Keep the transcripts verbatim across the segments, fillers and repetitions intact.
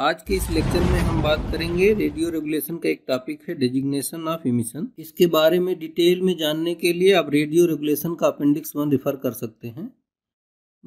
आज के इस लेक्चर में हम बात करेंगे रेडियो रेगुलेशन का एक टॉपिक है डेजिग्नेशन ऑफ इमिशन। इसके बारे में डिटेल में जानने के लिए आप रेडियो रेगुलेशन का अपेंडिक्स वन रिफर कर सकते हैं।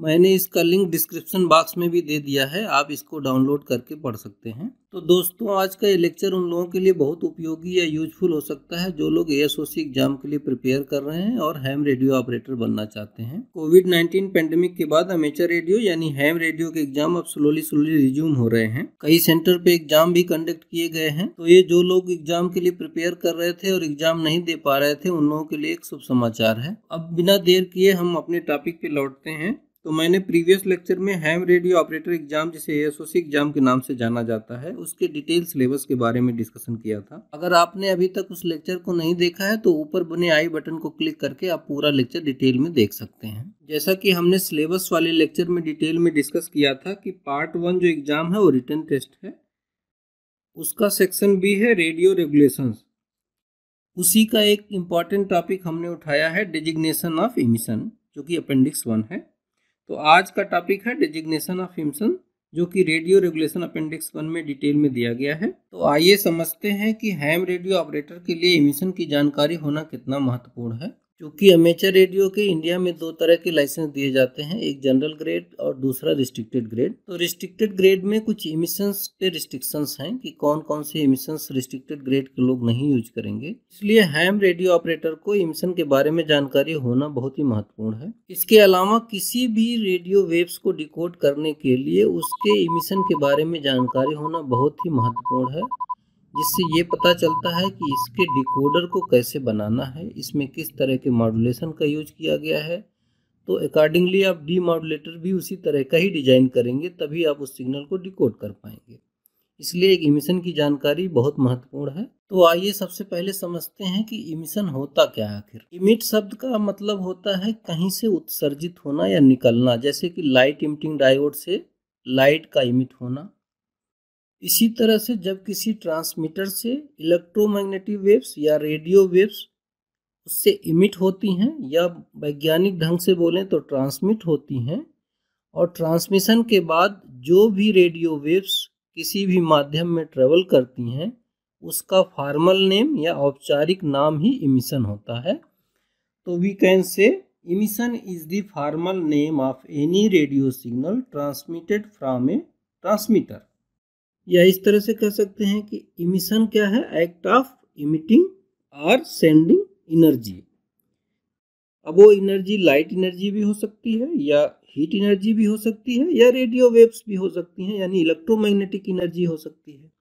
मैंने इसका लिंक डिस्क्रिप्शन बॉक्स में भी दे दिया है, आप इसको डाउनलोड करके पढ़ सकते हैं। तो दोस्तों, आज का ये लेक्चर उन लोगों के लिए बहुत उपयोगी या यूजफुल हो सकता है जो लोग एएसओसी एग्जाम के लिए प्रिपेयर कर रहे हैं और हैम रेडियो ऑपरेटर बनना चाहते हैं। कोविड नाइन्टीन पेंडेमिक के बाद अमेचर रेडियो यानी हैम रेडियो के एग्जाम अब स्लोली स्लोली रिज्यूम हो रहे हैं। कई सेंटर पे एग्जाम भी कंडक्ट किए गए हैं, तो ये जो लोग एग्जाम के लिए प्रिपेयर कर रहे थे और एग्जाम नहीं दे पा रहे थे उन लोगों के लिए एक शुभ समाचार है। अब बिना देर किए हम अपने टॉपिक पे लौटते हैं। तो मैंने प्रीवियस लेक्चर में हैम रेडियो ऑपरेटर एग्जाम, जिसे एएसओसी एग्जाम के नाम से जाना जाता है, उसके डिटेल सिलेबस के बारे में डिस्कशन किया था। अगर आपने अभी तक उस लेक्चर को नहीं देखा है तो ऊपर बने आई बटन को क्लिक करके आप पूरा लेक्चर डिटेल में देख सकते हैं। जैसा कि हमने सिलेबस वाले लेक्चर में डिटेल में डिस्कस किया था कि पार्ट वन जो एग्जाम है वो रिटन टेस्ट है, उसका सेक्शन बी है रेडियो रेगुलेशंस। उसी का एक इम्पॉर्टेंट टॉपिक हमने उठाया है डेजिग्नेशन ऑफ इमिशन, जो कि अपेंडिक्स वन है। तो आज का टॉपिक है डेजिग्नेशन ऑफ इमिशन, जो कि रेडियो रेगुलेशन अपेंडिक्स वन में डिटेल में दिया गया है। तो आइए समझते हैं कि हैम रेडियो ऑपरेटर के लिए इमिशन की जानकारी होना कितना महत्वपूर्ण है। क्योंकि अमेचर रेडियो के इंडिया में दो तरह के लाइसेंस दिए जाते हैं, एक जनरल ग्रेड और दूसरा रिस्ट्रिक्टेड ग्रेड। तो रिस्ट्रिक्टेड ग्रेड में कुछ इमिशंस पे रिस्ट्रिक्शंस हैं कि कौन कौन से इमिशंस रिस्ट्रिक्टेड ग्रेड के लोग नहीं यूज करेंगे, इसलिए हैम रेडियो ऑपरेटर को इमिशन के बारे में जानकारी होना बहुत ही महत्वपूर्ण है। इसके अलावा किसी भी रेडियो वेव्स को डिकोड करने के लिए उसके इमिशन के बारे में जानकारी होना बहुत ही महत्वपूर्ण है, जिससे ये पता चलता है कि इसके डिकोडर को कैसे बनाना है, इसमें किस तरह के मॉड्यूलेशन का यूज किया गया है। तो अकॉर्डिंगली आप डी मॉड्यूलेटर भी उसी तरह का ही डिजाइन करेंगे, तभी आप उस सिग्नल को डिकोड कर पाएंगे। इसलिए एक इमिशन की जानकारी बहुत महत्वपूर्ण है। तो आइए सबसे पहले समझते हैं कि इमिशन होता क्या है आखिर। इमिट शब्द का मतलब होता है कहीं से उत्सर्जित होना या निकलना, जैसे कि लाइट इमिटिंग डायोड से लाइट का इमिट होना। इसी तरह से जब किसी ट्रांसमीटर से इलेक्ट्रोमैग्नेटिक वेव्स या रेडियो वेव्स उससे इमिट होती हैं या वैज्ञानिक ढंग से बोलें तो ट्रांसमिट होती हैं, और ट्रांसमिशन के बाद जो भी रेडियो वेव्स किसी भी माध्यम में ट्रेवल करती हैं उसका फॉर्मल नेम या औपचारिक नाम ही इमिशन होता है। तो we can say emission is the formal name of any radio signal transmitted from a transmitter, या इस तरह से कह सकते हैं कि इमिशन क्या है, एक्ट ऑफ इमिटिंग और सेंडिंग एनर्जी। अब वो एनर्जी लाइट एनर्जी भी हो सकती है या हीट एनर्जी भी हो सकती है या रेडियो वेव्स भी हो सकती हैं, यानी इलेक्ट्रोमैग्नेटिक एनर्जी हो सकती है।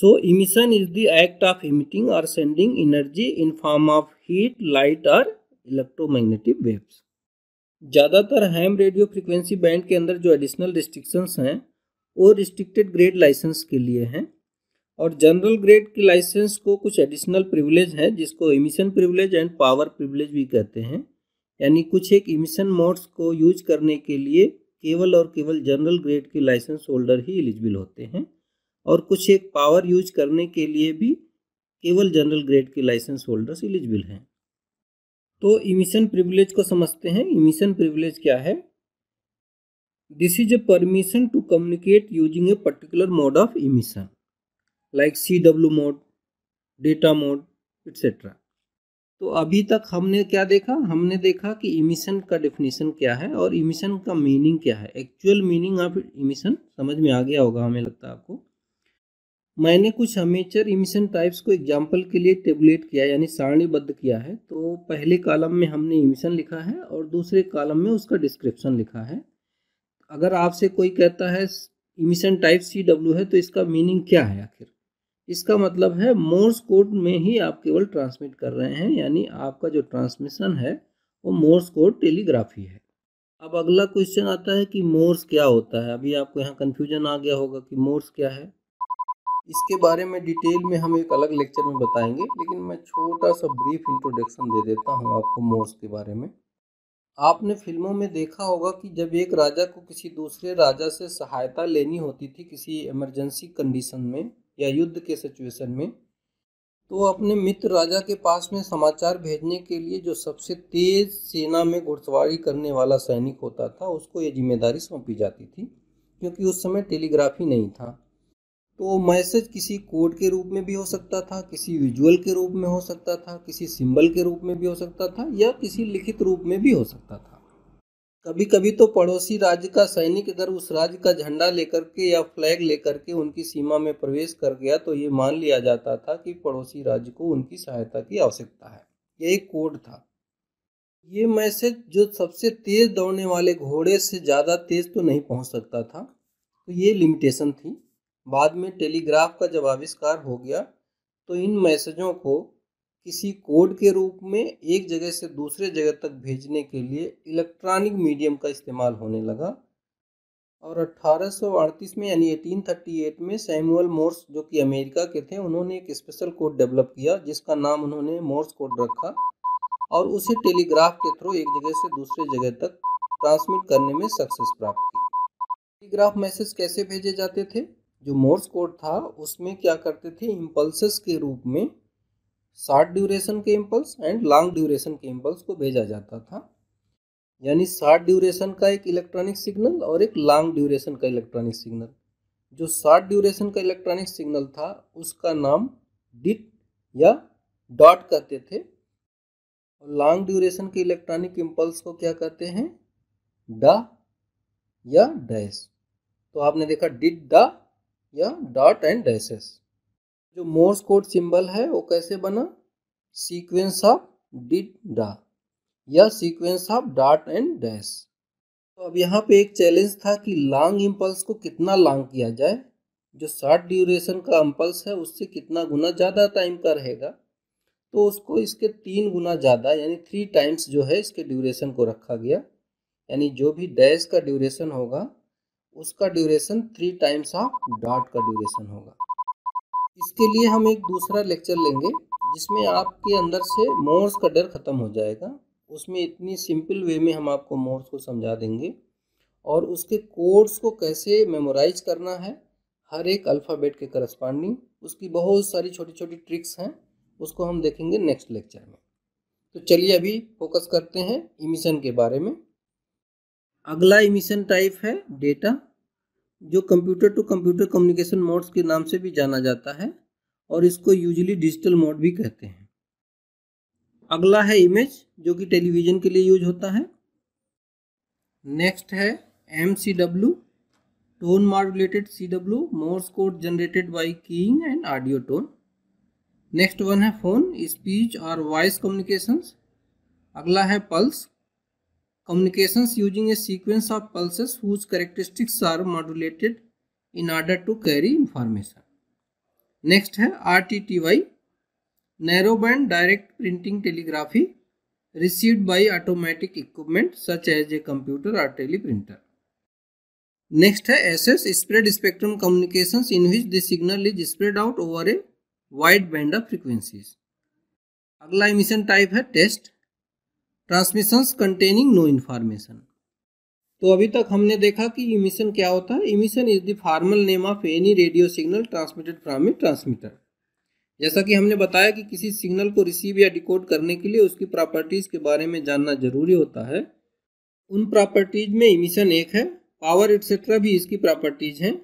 So emission is the act of emitting और sending energy in form of heat, light और इलेक्ट्रोमैग्नेटिक वेव्स। ज़्यादातर हैम रेडियो फ्रिक्वेंसी बैंड के अंदर जो एडिशनल रिस्ट्रिक्शंस हैं वो रिस्ट्रिक्टेड ग्रेड लाइसेंस के लिए हैं, और जनरल ग्रेड के लाइसेंस को कुछ एडिशनल प्रिविलेज हैं जिसको emission privilege and power privilege भी कहते हैं, यानी कुछ एक इमिशन मोड्स को यूज करने के लिए केवल और केवल जनरल ग्रेड के लाइसेंस होल्डर ही एलिजिबल होते हैं, और कुछ एक पावर यूज करने के लिए भी केवल जनरल ग्रेड के लाइसेंस होल्डर्स एलिजिबल हैं। तो इमिशन प्रिविलेज को समझते हैं। इमिशन प्रिविलेज क्या है? This is a permission to communicate using a particular mode of emission, like C W mode, data mode, et cetera। तो अभी तक हमने क्या देखा? हमने देखा कि emission का definition क्या है और emission का meaning क्या है, actual meaning of emission समझ में आ गया होगा हमें लगता है आपको। मैंने कुछ अमेचर इमिशन टाइप्स को एग्जाम्पल के लिए टेबुलेट किया, यानी सारणीबद्ध किया है। तो पहले कॉलम में हमने इमिशन लिखा है और दूसरे कॉलम में उसका डिस्क्रिप्शन लिखा है। अगर आपसे कोई कहता है इमिशन टाइप सी डब्ल्यू है तो इसका मीनिंग क्या है आखिर? इसका मतलब है मोर्स कोड में ही आप केवल ट्रांसमिट कर रहे हैं, यानी आपका जो ट्रांसमिशन है वो मोर्स कोड टेलीग्राफी है। अब अगला क्वेश्चन आता है कि मोर्स क्या होता है। अभी आपको यहाँ कन्फ्यूजन आ गया होगा कि मोर्स क्या है। इसके बारे में डिटेल में हम एक अलग लेक्चर में बताएंगे, लेकिन मैं छोटा सा ब्रीफ इंट्रोडक्शन दे देता हूँ आपको मोर्स के बारे में। आपने फिल्मों में देखा होगा कि जब एक राजा को किसी दूसरे राजा से सहायता लेनी होती थी किसी इमरजेंसी कंडीशन में या युद्ध के सिचुएशन में, तो अपने मित्र राजा के पास में समाचार भेजने के लिए जो सबसे तेज सेना में घुड़सवारी करने वाला सैनिक होता था उसको ये जिम्मेदारी सौंपी जाती थी क्योंकि उस समय टेलीग्राफी नहीं था। तो मैसेज किसी कोड के रूप में भी हो सकता था, किसी विजुअल के रूप में हो सकता था, किसी सिंबल के रूप में भी हो सकता था या किसी लिखित रूप में भी हो सकता था। कभी कभी तो पड़ोसी राज्य का सैनिक अगर उस राज्य का झंडा लेकर के या फ्लैग लेकर के उनकी सीमा में प्रवेश कर गया तो ये मान लिया जाता था कि पड़ोसी राज्य को उनकी सहायता की आवश्यकता है। यह एक कोड था। ये मैसेज जो सबसे तेज दौड़ने वाले घोड़े से ज़्यादा तेज तो नहीं पहुंच सकता था, तो ये लिमिटेशन थी। बाद में टेलीग्राफ का जब आविष्कार हो गया तो इन मैसेजों को किसी कोड के रूप में एक जगह से दूसरे जगह तक भेजने के लिए इलेक्ट्रॉनिक मीडियम का इस्तेमाल होने लगा। और अट्ठारह सौ अड़तीस में यानी अठारह सौ अड़तीस में सैमुअल मोर्स जो कि अमेरिका के थे, उन्होंने एक स्पेशल कोड डेवलप किया जिसका नाम उन्होंने मोर्स कोड रखा और उसे टेलीग्राफ के थ्रू एक जगह से दूसरे जगह तक ट्रांसमिट करने में सक्सेस प्राप्त की। टेलीग्राफ मैसेज कैसे भेजे जाते थे? जो मोर्स कोड था उसमें क्या करते थे, इम्पल्सेस के रूप में शॉर्ट ड्यूरेशन के इम्पल्स एंड लॉन्ग ड्यूरेशन के इम्पल्स को भेजा जाता था। यानी शॉर्ट ड्यूरेशन का एक इलेक्ट्रॉनिक सिग्नल और एक लॉन्ग ड्यूरेशन का इलेक्ट्रॉनिक सिग्नल। जो शॉर्ट ड्यूरेशन का इलेक्ट्रॉनिक सिग्नल था उसका नाम डिट या डॉट कहते थे और लॉन्ग ड्यूरेशन के इलेक्ट्रॉनिक इम्पल्स को क्या कहते हैं, डा या डैश। तो आपने देखा डिट, डा या डॉट एंड डैशेस। जो मोर्स कोड सिंबल है वो कैसे बना, सीक्वेंस ऑफ डिट डा या sequence of dot and dash. तो अब यहाँ पे एक चैलेंज था कि लॉन्ग इम्पल्स को कितना लॉन्ग किया जाए। जो शॉर्ट ड्यूरेशन का इम्पल्स है उससे कितना गुना ज़्यादा टाइम का रहेगा, तो उसको इसके तीन गुना ज़्यादा यानी थ्री टाइम्स जो है इसके ड्यूरेशन को रखा गया। यानी जो भी डैश का ड्यूरेशन होगा उसका duration three times of dot का ड्यूरेशन होगा। इसके लिए हम एक दूसरा लेक्चर लेंगे जिसमें आपके अंदर से मोर्स का डर खत्म हो जाएगा। उसमें इतनी सिंपल वे में हम आपको मोर्स को समझा देंगे और उसके कोड्स को कैसे मेमोराइज करना है, हर एक अल्फ़ाबेट के करस्पॉन्डिंग उसकी बहुत सारी छोटी छोटी ट्रिक्स हैं, उसको हम देखेंगे नेक्स्ट लेक्चर में। तो चलिए अभी फोकस करते हैं इमिशन के बारे में। अगला इमिशन टाइप है डेटा, जो computer to computer communication modes के नाम से भी जाना जाता है और इसको यूजुअली डिजिटल मोड भी कहते हैं। अगला है इमेज, जो कि टेलीविज़न के लिए यूज होता है। नेक्स्ट है M C W, tone modulated C W, Morse code generated by keying and audio tone. Next one है फ़ोन, स्पीच और वॉइस कम्युनिकेशंस। अगला है pulse, communications using a sequence of pulses whose characteristics are modulated in order to carry information. Next है R T T Y, narrowband direct printing telegraphy received by automatic equipment such as a computer or teleprinter. Next है S S, spread spectrum communications in which the signal is spread out over a wide band of frequencies. अगला emission type है test, transmissions containing no information. तो अभी तक हमने देखा कि emission क्या होता है। Emission is the formal name of any radio signal transmitted from a transmitter. जैसा कि हमने बताया कि किसी सिग्नल को रिसीव या डिकोड करने के लिए उसकी प्रॉपर्टीज़ के बारे में जानना जरूरी होता है। उन प्रॉपर्टीज़ में इमिशन एक है, पावर एट्सेट्रा भी इसकी प्रॉपर्टीज़ हैं।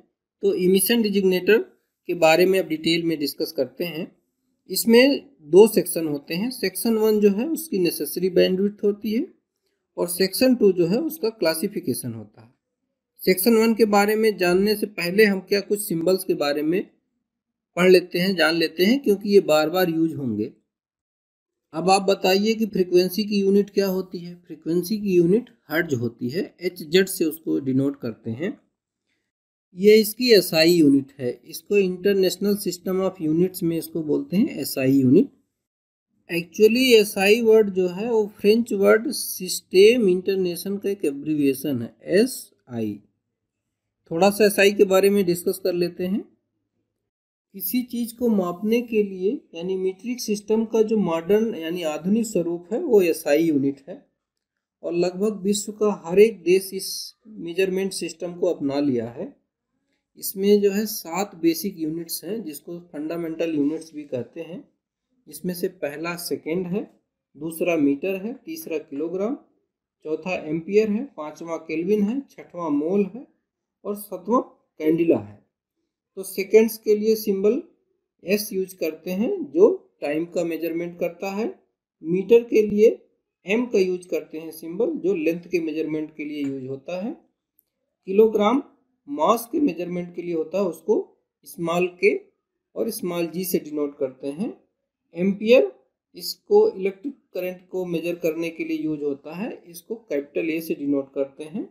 तो इमिशन डिजिग्नेटर के बारे में अब डिटेल में डिस्कस करते हैं। इसमें दो सेक्शन होते हैं। सेक्शन वन जो है उसकी नेसेसरी बैंडविड्थ होती है और सेक्शन टू जो है उसका क्लासिफिकेशन होता है। सेक्शन वन के बारे में जानने से पहले हम क्या कुछ सिंबल्स के बारे में पढ़ लेते हैं, जान लेते हैं, क्योंकि ये बार बार यूज होंगे। अब आप बताइए कि फ्रीक्वेंसी की यूनिट क्या होती है। फ्रीक्वेंसी की यूनिट हर्ट्ज होती है, एच जेड से उसको डिनोट करते हैं। ये इसकी एसआई यूनिट है। इसको इंटरनेशनल सिस्टम ऑफ यूनिट्स में इसको बोलते हैं SI unit. Actually SI word जो है वो फ्रेंच वर्ड सिस्टेम इंटरनेशन का एक एब्रीविएशन है, एसआई। थोड़ा सा एसआई के बारे में डिस्कस कर लेते हैं। किसी चीज़ को मापने के लिए यानी मीट्रिक सिस्टम का जो मॉडर्न यानी आधुनिक स्वरूप है वो एसआई यूनिट है और लगभग विश्व का हर एक देश इस मेजरमेंट सिस्टम को अपना लिया है। इसमें जो है सात बेसिक यूनिट्स हैं जिसको फंडामेंटल यूनिट्स भी कहते हैं। इसमें से पहला सेकेंड है, दूसरा मीटर है, तीसरा किलोग्राम, चौथा एम्पियर है, पांचवा केल्विन है, छठवां मोल है और सातवां कैंडिला है। तो सेकेंड्स के लिए सिंबल एस यूज करते हैं जो टाइम का मेजरमेंट करता है। मीटर के लिए एम का यूज करते हैं सिंबल जो लेंथ के मेजरमेंट के लिए यूज होता है। किलोग्राम मास के मेजरमेंट के लिए होता है, उसको स्मॉल के और स्मॉल जी से डिनोट करते हैं। एम्पियर इसको इलेक्ट्रिक करंट को मेजर करने के लिए यूज होता है, इसको कैपिटल ए से डिनोट करते हैं।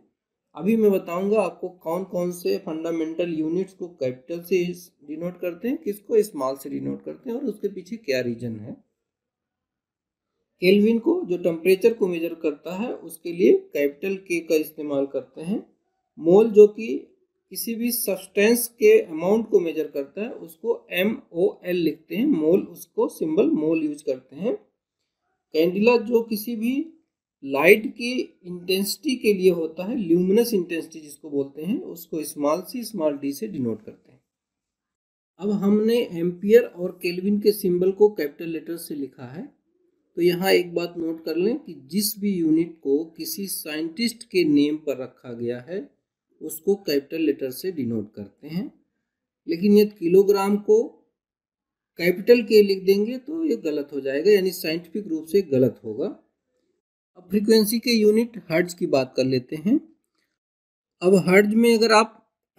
अभी मैं बताऊंगा आपको कौन कौन से फंडामेंटल यूनिट्स को कैपिटल से डिनोट करते हैं, किसको स्मॉल से डिनोट करते हैं और उसके पीछे क्या रीजन है। केल्विन को जो टेम्परेचर को मेजर करता है उसके लिए कैपिटल के का इस्तेमाल करते हैं। मोल जो कि किसी भी सब्सटेंस के अमाउंट को मेजर करता है उसको एम ओ एल लिखते हैं, मोल उसको सिंबल मोल यूज करते हैं। कैंडिला जो किसी भी लाइट की इंटेंसिटी के लिए होता है, ल्यूमिनस इंटेंसिटी जिसको बोलते हैं, उसको स्मॉल सी स्मॉल डी से डिनोट करते हैं। अब हमने एम्पियर और केल्विन के सिंबल को कैपिटल लेटर से लिखा है, तो यहाँ एक बात नोट कर लें कि जिस भी यूनिट को किसी साइंटिस्ट के नेम पर रखा गया है उसको कैपिटल लेटर से डिनोट करते हैं। लेकिन यदि किलोग्राम को कैपिटल के लिख देंगे तो ये गलत हो जाएगा, यानी साइंटिफिक रूप से गलत होगा। अब फ्रीक्वेंसी के यूनिट हर्ट्ज की बात कर लेते हैं। अब हर्ट्ज में अगर आप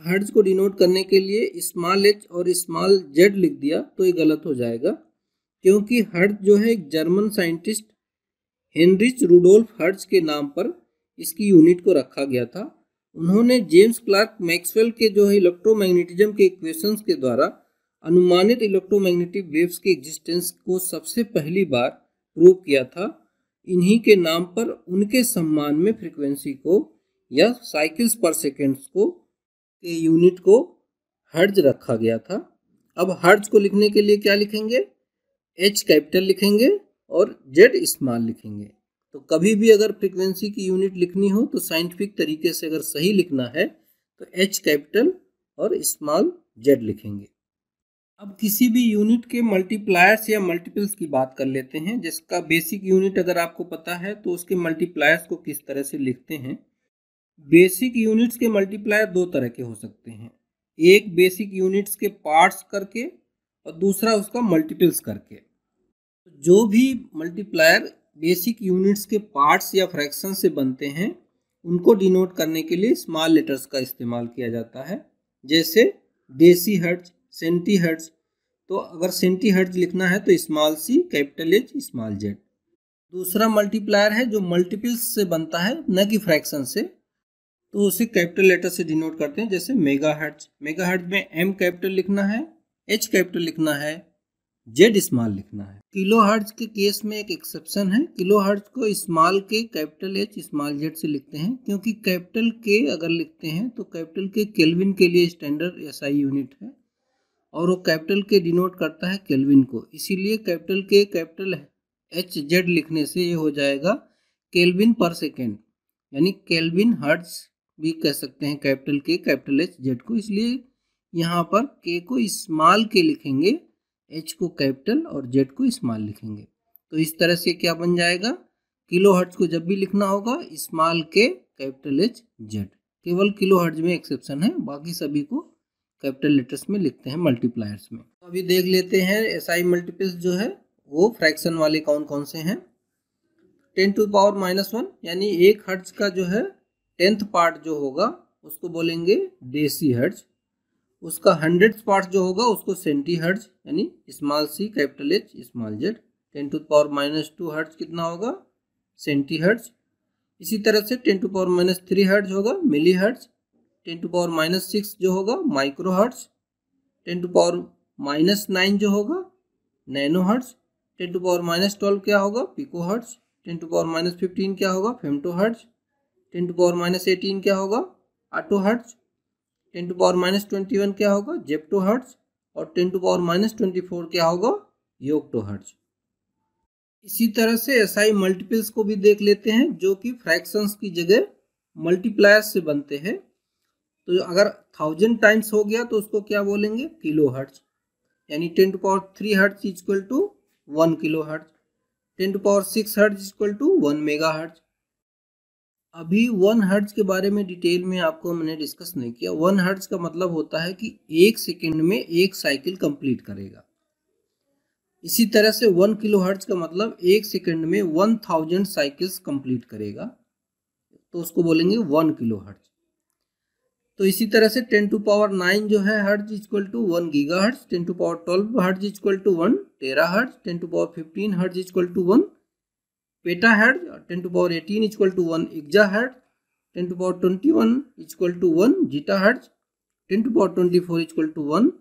हर्ट्ज को डिनोट करने के लिए स्मॉल एच और स्मॉल जेड लिख दिया तो ये गलत हो जाएगा, क्योंकि हर्ट्ज जो है एक German scientist Heinrich Rudolf Hertz के नाम पर इसकी यूनिट को रखा गया था। उन्होंने जेम्स क्लार्क मैक्सवेल के जो है इलेक्ट्रोमैग्नेटिज्म के इक्वेशंस के द्वारा अनुमानित इलेक्ट्रोमैग्नेटिक वेव्स के एग्जिस्टेंस को सबसे पहली बार प्रूव किया था। इन्हीं के नाम पर उनके सम्मान में फ्रीक्वेंसी को या साइकिल्स पर सेकेंड्स को के यूनिट को हर्ट्ज रखा गया था। अब हर्ट्ज को लिखने के लिए क्या लिखेंगे, एच कैपिटल लिखेंगे और जेड स्मॉल लिखेंगे। तो कभी भी अगर फ्रीक्वेंसी की यूनिट लिखनी हो तो साइंटिफिक तरीके से अगर सही लिखना है तो एच कैपिटल और स्मॉल जेड लिखेंगे। अब किसी भी यूनिट के मल्टीप्लायर्स या मल्टीपल्स की बात कर लेते हैं, जिसका बेसिक यूनिट अगर आपको पता है तो उसके मल्टीप्लायर्स को किस तरह से लिखते हैं। बेसिक यूनिट्स के मल्टीप्लायर दो तरह के हो सकते हैं, एक बेसिक यूनिट्स के पार्ट्स करके और दूसरा उसका मल्टीपल्स करके। जो भी मल्टीप्लायर बेसिक यूनिट्स के पार्ट्स या फ्रैक्शन से बनते हैं उनको डिनोट करने के लिए स्मॉल लेटर्स का इस्तेमाल किया जाता है, जैसे डेसी हर्ट्ज, सेंटी हर्ट्ज। तो अगर सेंटी हर्ट्ज लिखना है तो small C capital H small Z. दूसरा मल्टीप्लायर है जो मल्टीपल्स से बनता है न कि फ्रैक्शन से, तो उसे कैपिटल लेटर से डिनोट करते हैं, जैसे मेगा हर्ट्ज। मेगा हर्ट्ज में एम कैपिटल लिखना है, एच कैपिटल लिखना है, जेड स्मॉल लिखना है। किलो हर्ट्ज के केस में एक एक्सेप्शन है, किलो हर्ट्ज को small K capital H small Z से लिखते हैं, क्योंकि कैपिटल के अगर लिखते हैं तो कैपिटल के केल्विन के लिए स्टैंडर्ड एसआई यूनिट है और वो कैपिटल के डिनोट करता है केल्विन को, इसीलिए कैपिटल के कैपिटल एच जेड लिखने से ये हो जाएगा केल्विन पर सेकेंड, यानी केल्विन हर्ट्ज भी कह सकते हैं कैपिटल के कैपिटल एच जेड को। इसलिए यहाँ पर के को स्मॉल के लिखेंगे, एच को कैपिटल और जेड को स्मॉल लिखेंगे। तो इस तरह से क्या बन जाएगा, किलो हर्ट्ज को जब भी लिखना होगा small K capital H Z. केवल किलो हर्ट्ज में एक्सेप्शन है, बाकी सभी को कैपिटल लेटर्स में लिखते हैं मल्टीप्लायर्स में। अभी देख लेते हैं एसआई मल्टीपल्स जो है वो फ्रैक्शन वाले कौन कौन से हैं। Ten to power minus one यानी एक हर्ट्ज का जो है टेंथ पार्ट जो होगा उसको बोलेंगे डेसी हर्ट्ज, उसका हंड्रेड पार्ट जो होगा उसको सेंटी हर्ट्ज यानी small C capital H small Z. Ten to power minus two hertz कितना होगा, सेंटी हर्ट्ज। इसी तरह से ten to power minus three hertz होगा milli hertz. Ten to power minus six जो होगा micro hertz. Ten to power minus nine जो होगा nano hertz. Ten to power minus twelve क्या होगा, pico hertz. Ten to power minus fifteen क्या होगा, femto hertz. Ten to power minus eighteen क्या होगा, atto hertz. Ten to power minus twenty one क्या होगा, जेप्टो हर्ट्ज। और ten to power minus twenty four क्या होगा, योक्टो हर्ट्ज। इसी तरह से एसआई मल्टीपल्स को भी देख लेते हैं जो कि फ्रैक्शंस की जगह मल्टीप्लायर्स से बनते हैं। तो अगर थाउजेंड टाइम्स हो गया तो उसको क्या बोलेंगे, किलो हर्ट्ज, यानी ten to power three hertz equal to one kilo hertz. Ten to power six hertz equal to one mega hertz. अभी वन हर्ट्ज के बारे में डिटेल में आपको मैंने डिस्कस नहीं किया। वन हर्ट्ज का मतलब होता है कि एक सेकेंड में एक साइकिल कंप्लीट करेगा। इसी तरह से वन किलो हर्ट्ज का मतलब एक सेकेंड में वन थाउजेंड साइकिल्स कंप्लीट करेगा, तो उसको बोलेंगे वन किलो हर्ट्ज। तो इसी तरह से टेन टू पावर नाइन जो है hertz equal to one giga hertz, ten to power twelve hertz equal to one tera hertz, ten to power fifteen hertz equal to one peta hertz, ten to power eighteen equal to one exa hertz, ten to power twenty one equal to one zetta hertz, ten to power twenty four equal to one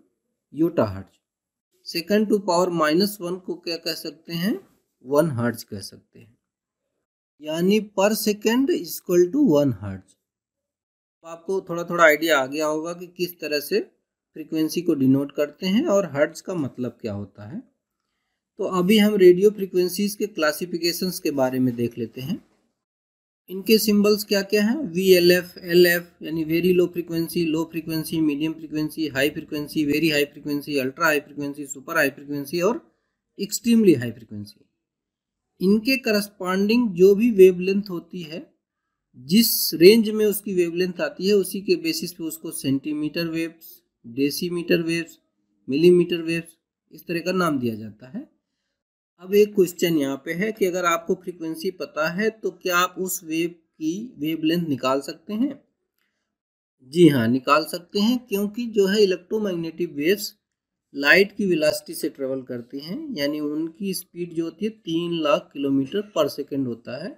yotta hertz. Second to power minus one को क्या कह सकते हैं? One hertz कह सकते हैं, यानी per second equal to one hertz. आपको थोड़ा थोड़ा आइडिया आ गया होगा कि किस तरह से फ्रीक्वेंसी को डिनोट करते हैं और हर्ट्ज का मतलब क्या होता है। तो अभी हम रेडियो फ्रीक्वेंसीज के क्लासिफिकेशंस के बारे में देख लेते हैं। इनके सिंबल्स क्या क्या हैं? V L F, L F यानी very low frequency, low frequency, medium frequency, high frequency, very high frequency, ultra high frequency, super high frequency और एक्सट्रीमली हाई फ्रीक्वेंसी। इनके करस्पॉन्डिंग जो भी वेवलेंथ होती है, जिस रेंज में उसकी वेवलेंथ आती है, उसी के बेसिस पे उसको centimetre waves, decimetre waves, millimetre waves इस तरह का नाम दिया जाता है। अब एक क्वेश्चन यहाँ पे है कि अगर आपको फ्रीक्वेंसी पता है तो क्या आप उस वेव की वेवलेंथ निकाल सकते हैं? जी हाँ, निकाल सकते हैं, क्योंकि जो है इलेक्ट्रोमैग्नेटिक वेव्स लाइट की वेलोसिटी से ट्रेवल करती हैं, यानी उनकी स्पीड जो होती है तीन लाख किलोमीटर पर सेकेंड होता है,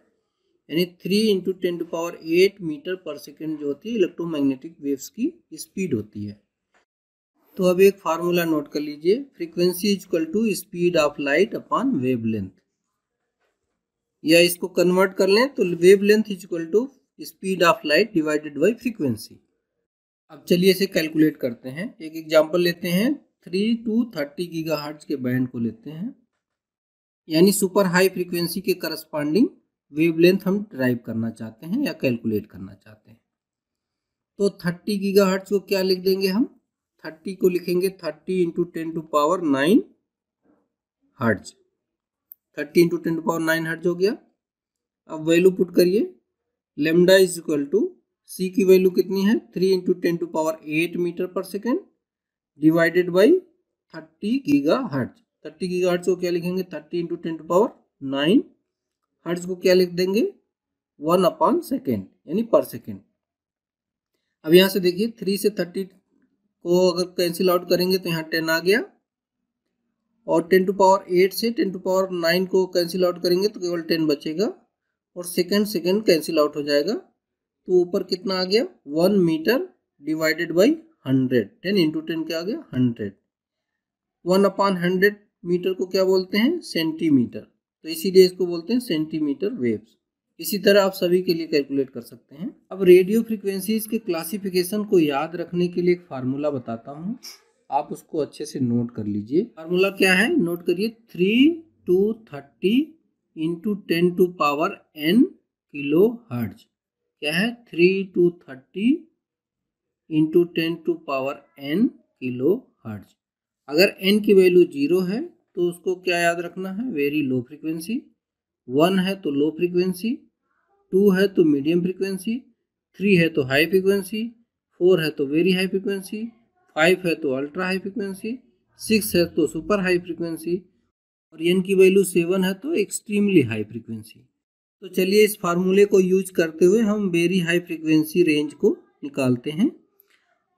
यानी three into ten to power eight metre पर सेकेंड जो होती है इलेक्ट्रोमैग्नेटिक वेव्स की स्पीड होती है। तो अब एक फार्मूला नोट कर लीजिए, frequency equal to speed of light upon wavelength, या इसको कन्वर्ट कर लें तो wavelength equal to speed of light divided by frequency. अब चलिए इसे कैलकुलेट करते हैं। एक एग्जांपल लेते हैं, थ्री टू थर्टी गीगाहर्ट्ज के बैंड को लेते हैं, यानी सुपर हाई फ्रीक्वेंसी के करस्पॉन्डिंग वेवलेंथ हम ड्राइव करना चाहते हैं या कैलकुलेट करना चाहते हैं। तो थर्टी गीगाहर्ट्ज को क्या लिख देंगे हम? थर्टी को लिखेंगे thirty into ten to power nine hertz, thirty into ten to power nine hertz हो गया। अब वैल्यू पुट करिए, lambda is equal to C की वैल्यू कितनी है? Three into ten to power eight metre पर second divided by thirty giga hertz. Thirty giga hertz को क्या लिखेंगे? Thirty into ten to power nine hertz को क्या लिख देंगे? वन अपॉन सेकेंड, यानी पर सेकेंड। अब यहाँ से देखिए, थ्री से थर्टी को अगर कैंसिल आउट करेंगे तो यहाँ टेन आ गया, और टेन टू पावर एट से टेन टू पावर नाइन को कैंसिल आउट करेंगे तो केवल टेन बचेगा, और सेकेंड सेकेंड कैंसिल आउट हो जाएगा, तो ऊपर कितना आ गया? One metre divided by hundred, ten into ten क्या आ गया? Hundred. One upon hundred metre को क्या बोलते हैं? सेंटीमीटर, तो इसीलिए इसको बोलते हैं सेंटीमीटर वेव्स। इसी तरह आप सभी के लिए कैलकुलेट कर सकते हैं। अब रेडियो फ्रीक्वेंसीज के क्लासिफिकेशन को याद रखने के लिए एक फार्मूला बताता हूँ, आप उसको अच्छे से नोट कर लीजिए। फार्मूला क्या है? नोट करिए, three to thirty into ten to power N kilo hertz. क्या है? Three to thirty into ten to power N kilo hertz. अगर एन की वैल्यू जीरो है तो उसको क्या याद रखना है? वेरी लो फ्रिक्वेंसी, वन है तो लो फ्रिक्वेंसी, टू है तो मीडियम फ्रीक्वेंसी, थ्री है तो हाई फ्रीक्वेंसी, फोर है तो वेरी हाई फ्रीक्वेंसी, फाइव है तो अल्ट्रा हाई फ्रीक्वेंसी, सिक्स है तो सुपर हाई फ्रीक्वेंसी, और एन की वैल्यू सेवन है तो एक्सट्रीमली हाई फ्रीक्वेंसी। तो चलिए इस फार्मूले को यूज करते हुए हम वेरी हाई फ्रीक्वेंसी रेंज को निकालते हैं।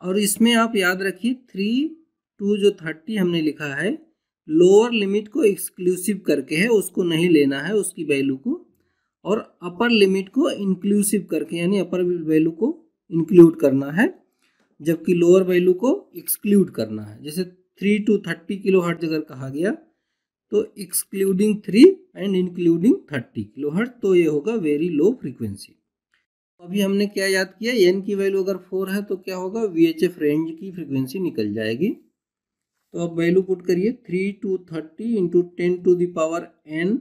और इसमें आप याद रखिए, थ्री टू जो थर्टी हमने लिखा है, लोअर लिमिट को एक्सक्लूसिव करके है, उसको नहीं लेना है उसकी वैल्यू को, और अपर लिमिट को इंक्लूसिव करके, यानी अपर वैल्यू को इंक्लूड करना है, जबकि लोअर वैल्यू को एक्सक्लूड करना है। जैसे three to thirty kilo hertz अगर कहा गया तो excluding three and including thirty kilo hertz, तो ये होगा वेरी लो फ्रीक्वेंसी। अभी हमने क्या याद किया? एन की वैल्यू अगर फोर है तो क्या होगा? वी एच एफ रेंज की फ्रीक्वेंसी निकल जाएगी। तो अब वैल्यू पुट करिए, three to thirty into ten to the power N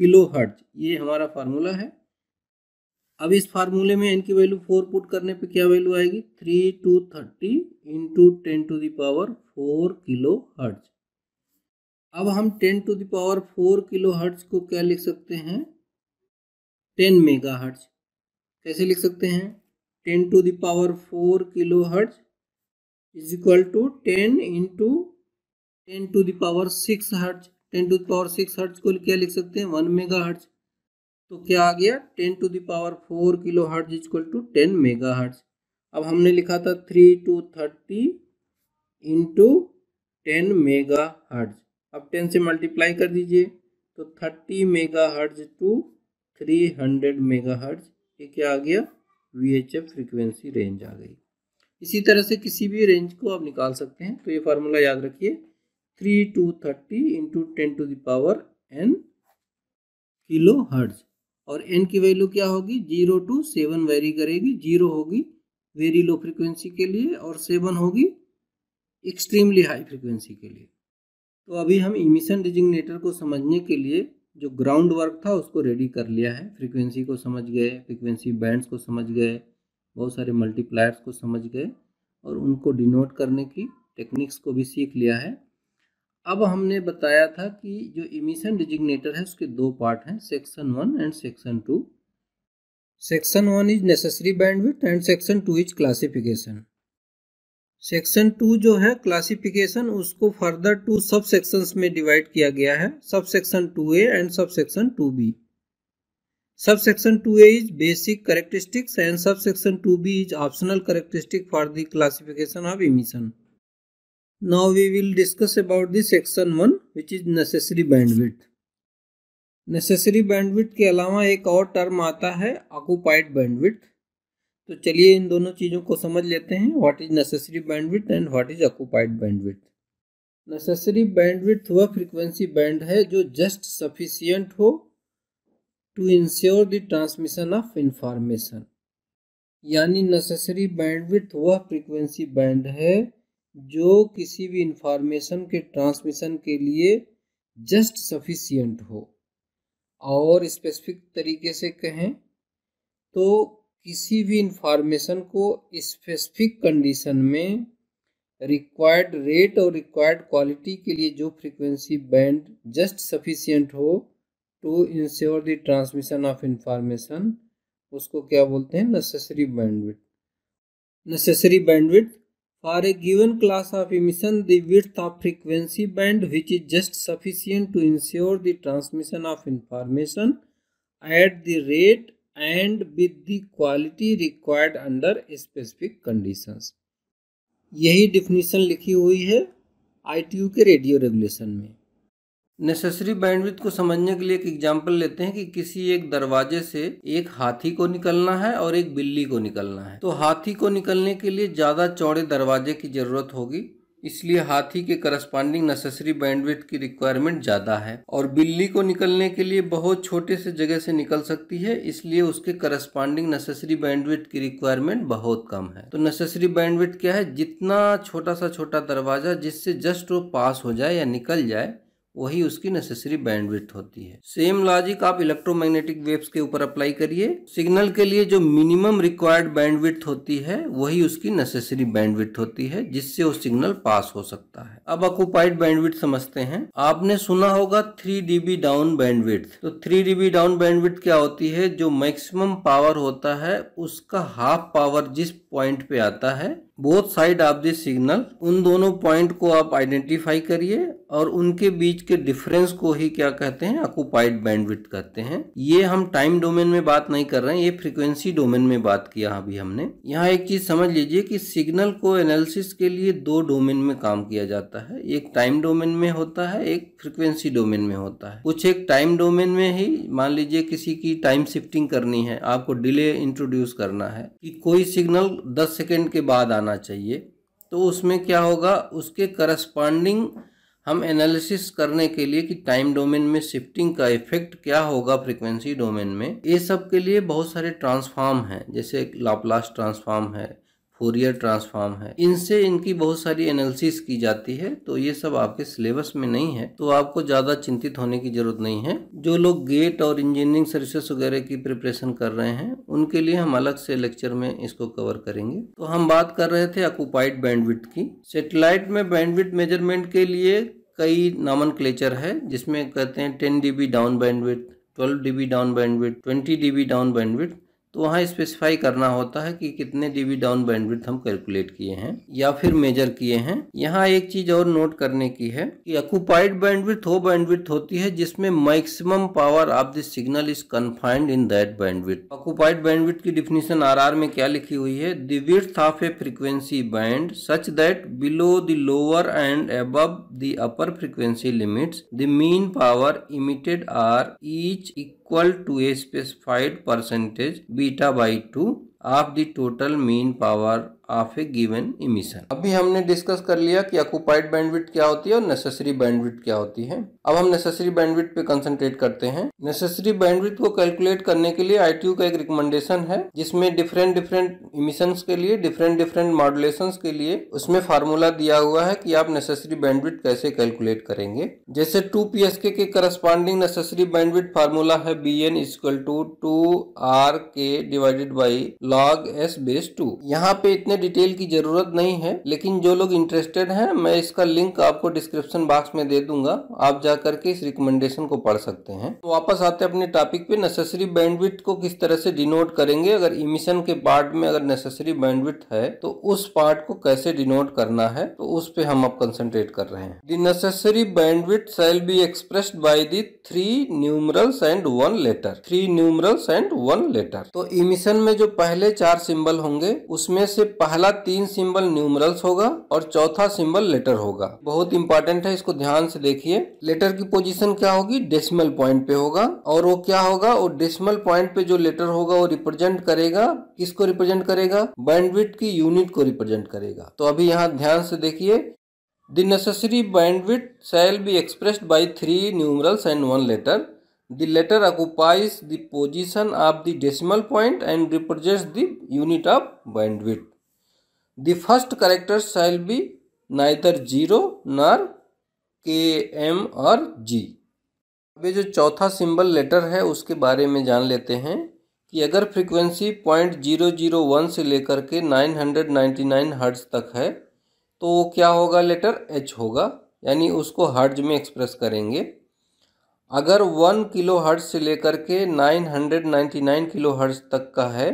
kilo hertz, ये हमारा फार्मूला है। अब इस फार्मूले में एन की वैल्यू फोर पुट करने पे क्या वैल्यू आएगी? Three to thirty into ten to the power four kilo hertz. अब हम ten to the power four kilo hertz को क्या लिख सकते हैं? Ten mega hertz. कैसे लिख सकते हैं, ten to the power four kilo hertz is equal to ten into ten to the power six hertz, ten to the power six hertz को क्या लिख सकते हैं, वन मेगा हर्ट्ज। तो क्या आ गया, ten to the power four kilo hertz is equal to ten mega hertz. अब हमने लिखा था three to thirty into ten mega hertz, अब टेन से मल्टीप्लाई कर दीजिए तो thirty megahertz to three hundred megahertz, ये क्या आ गया, V H F frequency range आ गई। इसी तरह से किसी भी रेंज को आप निकाल सकते हैं। तो ये फार्मूला याद रखिए, three to thirty into ten to the power N kilo hertz, और एन की वैल्यू क्या होगी, जीरो टू सेवन वेरी करेगी, जीरो होगी वेरी लो फ्रिक्वेंसी के लिए और सेवन होगी एक्सट्रीमली हाई फ्रिक्वेंसी के लिए। तो अभी हम इमिशन डिजिग्नेटर को समझने के लिए जो ग्राउंड वर्क था उसको रेडी कर लिया है, फ्रिक्वेंसी को समझ गए, फ्रिक्वेंसी बैंड्स को समझ गए, बहुत सारे मल्टीप्लायर्स को समझ गए और उनको डिनोट करने की टेक्निक्स को भी सीख लिया है। अब हमने बताया था कि जो इमिशन डिजिग्नेटर है उसके दो पार्ट हैं, section one and section two. Section one is necessary bandwidth and section two is classification. Section two जो है क्लासिफिकेशन, उसको फर्दर टू सब सेक्शंस में डिवाइड किया गया है, sub section two A and sub section two B. Sub section two A is basic characteristics and sub section two B is optional characteristic for the classification of emission. Now we will discuss about the section one which is necessary bandwidth. Necessary bandwidth के अलावा एक और term आता है occupied bandwidth. तो चलिए इन दोनों चीज़ों को समझ लेते हैं, what is necessary bandwidth and what is occupied bandwidth. Necessary bandwidth वह फ्रीक्वेंसी बैंड है जो जस्ट सफिशिएंट हो to ensure the transmission of information, यानी नेसेसरी बैंडविड्थ वह फ्रीक्वेंसी बैंड है जो किसी भी इंफॉर्मेशन के ट्रांसमिशन के लिए जस्ट सफिशिएंट हो, और स्पेसिफिक तरीके से कहें तो किसी भी इंफॉर्मेशन को स्पेसिफिक कंडीशन में रिक्वायर्ड रेट और रिक्वायर्ड क्वालिटी के लिए जो फ्रीक्वेंसी बैंड जस्ट सफिशिएंट हो to ensure the transmission of information, उसको क्या बोलते हैं, necessary bandwidth. Necessary bandwidth for a given class of emission the width of frequency band which is just sufficient to ensure the transmission of information at the rate and with the quality required under specific conditions। यही definition लिखी हुई है I T U के radio regulation में। Necessary bandwidth को समझने के लिए एक एग्जाम्पल लेते हैं कि किसी एक दरवाजे से एक हाथी को निकलना है और एक बिल्ली को निकलना है। तो हाथी को निकलने के लिए ज़्यादा चौड़े दरवाजे की ज़रूरत होगी, इसलिए हाथी के करस्पॉन्डिंग नेसेसरी बैंडविड्थ की रिक्वायरमेंट ज़्यादा है, और बिल्ली को निकलने के लिए बहुत छोटे से जगह से निकल सकती है, इसलिए उसके करस्पॉन्डिंग नेसेसरी बैंडविड्थ की रिक्वायरमेंट बहुत कम है। तो नेसेसरी बैंडविड्थ क्या है, जितना छोटा सा छोटा दरवाज़ा जिससे जस्ट वो पास हो जाए या निकल जाए, वही उसकी नेसेसरी बैंडविड्थ होती है। सेम लॉजिक आप इलेक्ट्रोमैग्नेटिक वेव्स के ऊपर अप्लाई करिए, सिग्नल के लिए जो मिनिमम रिक्वायर्ड बैंडविड्थ होती है वही उसकी नेसेसरी बैंडविड्थ होती है, जिससे वो सिग्नल पास हो सकता है। अब ऑक्यूपाइड बैंडविड्थ समझते हैं। आपने सुना होगा थ्री डीबी डाउन बैंडविड्थ। तो थ्री डीबी डाउन बैंडविड्थ क्या होती है, जो मैक्सिमम पावर होता है उसका हाफ पावर जिस पॉइंट पे आता है, both side of the signal, उन दोनों पॉइंट को आप आइडेंटिफाई करिए और उनके बीच के डिफरेंस को ही क्या कहते हैं, ऑक्यूपाइड बैंडविड्थ कहते हैं। ये हम टाइम डोमेन में बात नहीं कर रहे हैं, ये फ्रीक्वेंसी डोमेन में बात किया अभी हमने। यहाँ एक चीज समझ लीजिए कि सिग्नल को एनालिसिस के लिए दो डोमेन में काम किया जाता है, एक टाइम डोमेन में होता है, एक फ्रीक्वेंसी डोमेन में होता है। कुछ एक टाइम डोमेन में ही, मान लीजिए किसी की टाइम शिफ्टिंग करनी है, आपको डिले इंट्रोड्यूस करना है कि कोई सिग्नल दस सेकेंड के बाद आना चाहिए, तो उसमें क्या होगा, उसके करस्पॉन्डिंग हम एनालिसिस करने के लिए कि टाइम डोमेन में शिफ्टिंग का इफेक्ट क्या होगा फ्रीक्वेंसी डोमेन में, ये सब के लिए बहुत सारे ट्रांसफॉर्म हैं, जैसे लाप्लास ट्रांसफॉर्म है, फोरियर ट्रांसफॉर्म है, इनसे इनकी बहुत सारी एनालिसिस की जाती है। तो ये सब आपके सिलेबस में नहीं है, तो आपको ज़्यादा चिंतित होने की ज़रूरत नहीं है। जो लोग गेट और इंजीनियरिंग सर्विसेज वगैरह की प्रिपरेशन कर रहे हैं उनके लिए हम अलग से लेक्चर में इसको कवर करेंगे। तो हम बात कर रहे थे ऑक्यूपाइड बैंडविड्थ की। सेटेलाइट में बैंडविड्थ मेजरमेंट के लिए कई नामनक्लेचर है, जिसमें कहते हैं ten D B down bandwidth, twelve D B down bandwidth, twenty D B down bandwidth. तो वहाँ स्पेसिफाई करना होता है कि कितने डीबी डाउन बैंडविड्थ हम कैलकुलेट किए हैं या फिर मेजर किए हैं। यहाँ एक चीज और नोट करने की है कि ऑक्यूपाइड बैंडविड्थ वो बैंडविड्थ होती है जिसमें maximum power of the signal is confined in that bandwidth. Occupied bandwidth की डिफिनीशन आर आर में क्या लिखी हुई है, the width of a frequency band such that below the lower and above the upper frequency limits the mean power emitted are each equal to a specified percentage beta by two of the total mean power of a given emission. अभी हमने discuss कर लिया कि occupied bandwidth क्या होती है और necessary bandwidth क्या होती है। अब हम नेसेसरी बैंडविड्थ पे कंसंट्रेट करते हैं। नेसेसरी बैंडविड्थ को कैलकुलेट करने के लिए आईटीयू का एक रिकमेंडेशन है जिसमें डिफरेंट डिफरेंट इमिशंस के लिए डिफरेंट डिफरेंट मॉडुलेशंस के लिए उसमें फार्मूला दिया हुआ है कि आप नेसेसरी बैंडविड्थ कैसे कैलकुलेट करेंगे। जैसे टू पी एस के करस्पॉन्डिंग नेसेसरी बैंडविड्थ फार्मूला है B N equal to two R K divided by log S base two. यहाँ पे इतने डिटेल की जरूरत नहीं है, लेकिन जो लोग इंटरेस्टेड हैं मैं इसका लिंक आपको डिस्क्रिप्शन बॉक्स में दे दूंगा, आप जा करके इस रिकमेंडेशन को पढ़ सकते हैं। तो वापस आते हैं अपने टॉपिक पे, नेसेसरी बैंडविड्थ को किस तरह से डिनोट करेंगे। अगर इमिशन के पार्ट में अगर नेसेसरी बैंडविड्थ है तो उस पार्ट को कैसे डिनोट करना है, तो उस पे हम अब कंसंट्रेट कर रहे हैं। The necessary bandwidth shall be expressed by the three numerals and one letter, three numerals and one letter. तो इमिशन में जो पहले चार सिंबल होंगे उसमें से पहला तीन सिंबल न्यूमरल्स होगा और चौथा सिंबल लेटर होगा। बहुत इंपॉर्टेंट है, इसको ध्यान से देखिए। लेटर की पोजीशन क्या होगी, डेसिमल पॉइंट पे होगा, और वो क्या होगा, वो डेसिमल पॉइंट पे जो लेटर होगा वो रिप्रेजेंट करेगा, किसको रिप्रेजेंट करेगा, बैंडविड्थ की यूनिट को रिप्रेजेंट करेगा। तो अभी यहाँ ध्यान से देखिए, the necessary bandwidth shall be expressed by three numerals and one letter. The letter occupies the position of the decimal point and represents the unit of bandwidth. The first character shall be neither zero nor K, M or G. अब ये जो चौथा symbol letter है उसके बारे में जान लेते हैं कि अगर frequency point zero zero one से लेकर के nine hundred ninety nine hertz तक है तो वो क्या होगा, लेटर H होगा, यानी उसको हर्ट्ज में एक्सप्रेस करेंगे। अगर वन किलो हर्ट्ज से लेकर के नौ सौ निन्यानवे किलो हर्ट्ज तक का है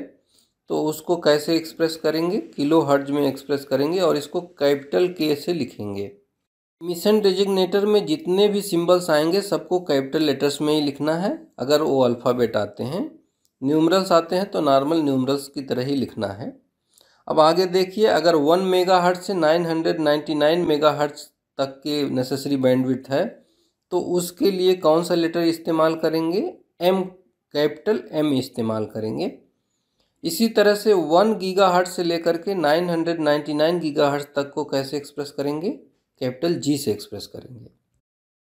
तो उसको कैसे एक्सप्रेस करेंगे, किलो हर्ट्ज में एक्सप्रेस करेंगे और इसको कैपिटल के से लिखेंगे। इमिशन डेजिग्नेटर में जितने भी सिंबल्स आएंगे सबको कैपिटल लेटर्स में ही लिखना है, अगर वो अल्फ़ाबेट आते हैं। न्यूमरल्स आते हैं तो नॉर्मल न्यूमरल्स की तरह ही लिखना है। अब आगे देखिए, अगर वन मेगा हर्ट्ज से नौ सौ निन्यानवे मेगा हर्ट्ज तक के नेसेसरी बैंडविड्थ है तो उसके लिए कौन सा लेटर इस्तेमाल करेंगे, एम, कैपिटल एम इस्तेमाल करेंगे। इसी तरह से वन गीगा हर्ट्ज से लेकर के नौ सौ निन्यानवे गीगा हर्ट्ज तक को कैसे एक्सप्रेस करेंगे, कैपिटल जी से एक्सप्रेस करेंगे।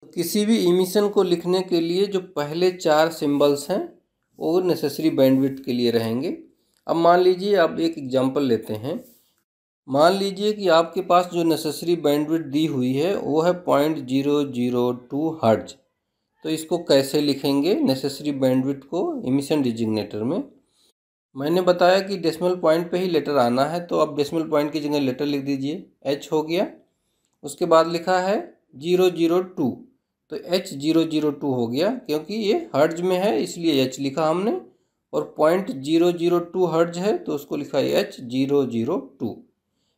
तो किसी भी इमिशन को लिखने के लिए जो पहले चार सिंबल्स हैं वो नेसेसरी बैंडविड्थ के लिए रहेंगे। अब मान लीजिए, आप एक एग्जाम्पल लेते हैं। मान लीजिए कि आपके पास जो नेसेसरी बैंडविड्थ दी हुई है वो है point zero zero two hertz, तो इसको कैसे लिखेंगे नेसेसरी बैंडविड्थ को इमिशन डिजिग्नेटर में। मैंने बताया कि डेसिमल पॉइंट पे ही लेटर आना है, तो आप डेसिमल पॉइंट की जगह लेटर लिख दीजिए, एच हो गया। उसके बाद लिखा है जीरो जीरो टू, तो एच जीरो जीरो टू हो गया, क्योंकि ये हर्ट्ज में है इसलिए एच लिखा हमने, और point zero zero two hertz है तो उसको लिखा है एच जीरो जीरो टू।